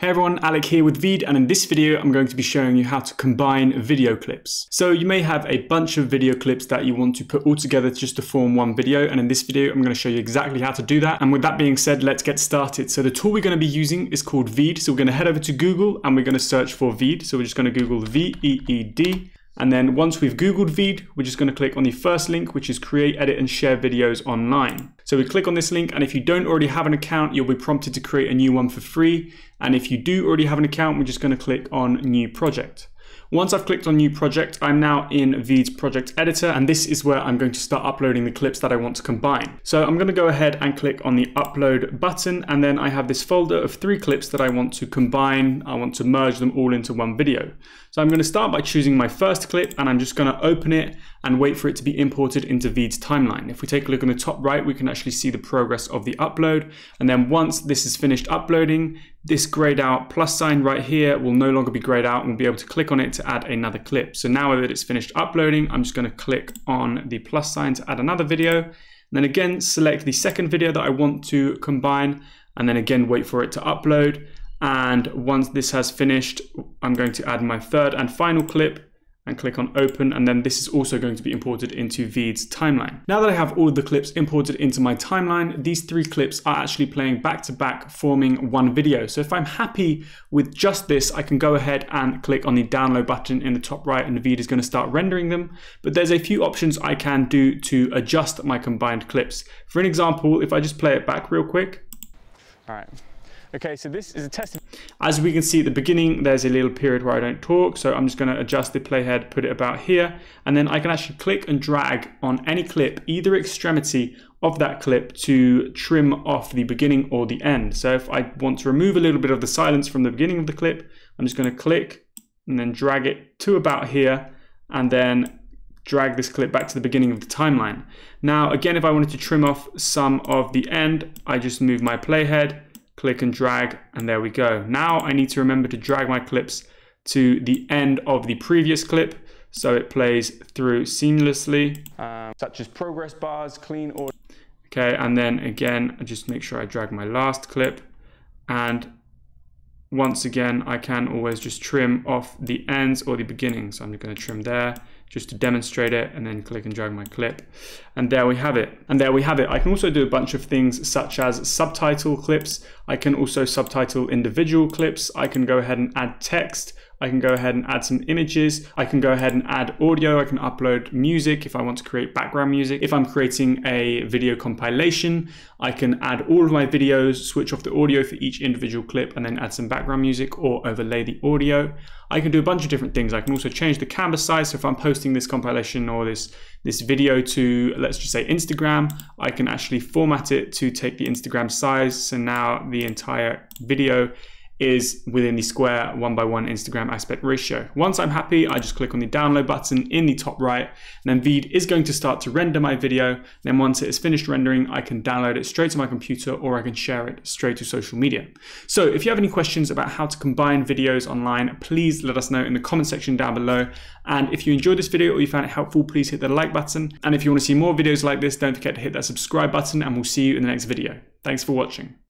Hey everyone, Alec here with VEED, and in this video I'm going to be showing you how to combine video clips. So you may have a bunch of video clips that you want to put all together just to form one video, and in this video I'm going to show you exactly how to do that. And with that being said, let's get started. So the tool we're going to be using is called VEED. So we're going to head over to Google and we're going to search for VEED. So we're just going to Google VEED. And then once we've Googled VEED, we're just going to click on the first link, which is create, edit and share videos online. So we click on this link, and if you don't already have an account, you'll be prompted to create a new one for free. And if you do already have an account, we're just going to click on new project. Once I've clicked on new project, I'm now in VEED's project editor, and this is where I'm going to start uploading the clips that I want to combine. So I'm going to go ahead and click on the upload button, and then I have this folder of three clips that I want to combine. I want to merge them all into one video. So I'm going to start by choosing my first clip, and I'm just going to open it and wait for it to be imported into VEED's timeline. If we take a look on the top right, we can actually see the progress of the upload. And then once this is finished uploading, this grayed out plus sign right here will no longer be grayed out, and we'll be able to click on it to add another clip. So now that it's finished uploading, I'm just going to click on the plus sign to add another video. And then again, select the second video that I want to combine, and then again, wait for it to upload. And once this has finished, I'm going to add my third and final clip and click on open, and then this is also going to be imported into VEED's timeline. Now that I have all of the clips imported into my timeline, these three clips are actually playing back to back, forming one video. So if I'm happy with just this, I can go ahead and click on the download button in the top right, and VEED is going to start rendering them. But there's a few options I can do to adjust my combined clips. For an example, if I just play it back real quick. All right. Okay, so this is a test. As we can see at the beginning, there's a little period where I don't talk, so I'm just going to adjust the playhead, put it about here, and then I can actually click and drag on any clip, either extremity of that clip, to trim off the beginning or the end. So if I want to remove a little bit of the silence from the beginning of the clip, I'm just going to click and then drag it to about here, and then drag this clip back to the beginning of the timeline. Now again, if I wanted to trim off some of the end, I just move my playhead, click and drag, and there we go. Now I need to remember to drag my clips to the end of the previous clip so it plays through seamlessly. Such as progress bars, clean order. Okay, and then again, I just make sure I drag my last clip. And once again, I can always just trim off the ends or the beginning. So I'm going to trim there just to demonstrate it, and then click and drag my clip. And there we have it. I can also do a bunch of things such as subtitle clips. I can also subtitle individual clips. I can go ahead and add text. I can go ahead and add some images. I can go ahead and add audio. I can upload music if I want to create background music. If I'm creating a video compilation, I can add all of my videos, switch off the audio for each individual clip, and then add some background music or overlay the audio. I can do a bunch of different things. I can also change the canvas size. So if I'm posting this compilation or this video to, let's just say, Instagram, I can actually format it to take the Instagram size. So now the entire video is within the square 1:1 Instagram aspect ratio. Once I'm happy, I just click on the download button in the top right, and then VEED is going to start to render my video. And then once it is finished rendering, I can download it straight to my computer, or I can share it straight to social media. So if you have any questions about how to combine videos online, please let us know in the comment section down below. And if you enjoyed this video or you found it helpful, please hit the like button. And if you want to see more videos like this, don't forget to hit that subscribe button, and we'll see you in the next video. Thanks for watching.